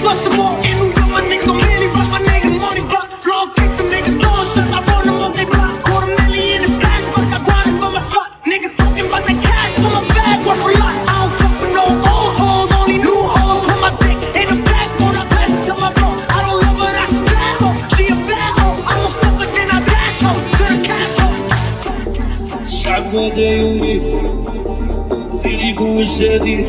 Plus some more in New York, my niggas don't really rock, my niggas money block. Long kicks, some niggas throwing shots, I run them up, they block. Quarter million in the stack, but I grind it for my spot. Niggas talking about that cash for my bag, worth a lot. I don't fuck with no old hoes, only new hoes. Put my dick in the backboard, I pass it to my bro. I don't love her, that's a sad hoe, she a bad hoe. I'm a sucker, then I dash hoe, to the cash hoe. Shotgunning with Zirigo is shady.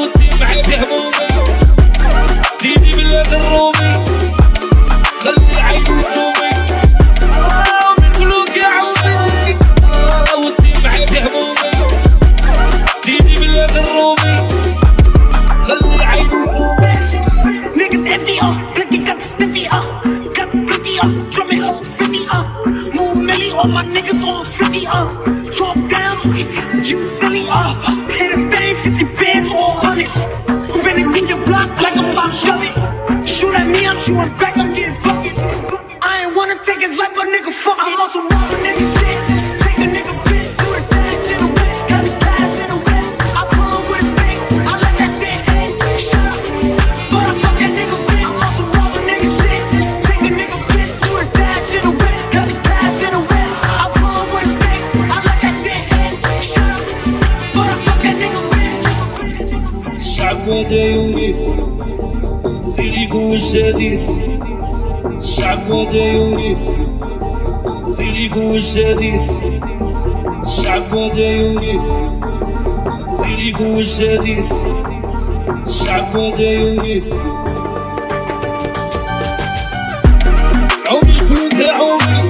ودي معاك همومة ديني بالوقت الرومي خلي عيني مسومي my niggas on 50, drop down, you silly, hit a steady 50 bands or 100. Spinning me the block like a pop shoving. Shoot at me, I'm shooting back, I'm getting bucket. I ain't wanna take his life, but nigga fuck it. I'm also robbing nigga shit, take a nigga bitch, do the dash in the whip, got the cash in the whip. I pull up with a stick, I let that shit hang. Shut up, but I fuck that nigga bitch. I'm also robbing nigga shit, take a nigga bitch, do the dash in the whip, got the cash in the whip. Shotgunning with Zirigo is shady. Shotgunning with Zirigo is shady. Shotgunning with Zirigo is shady. Shotgunning with عودي فلوس العومة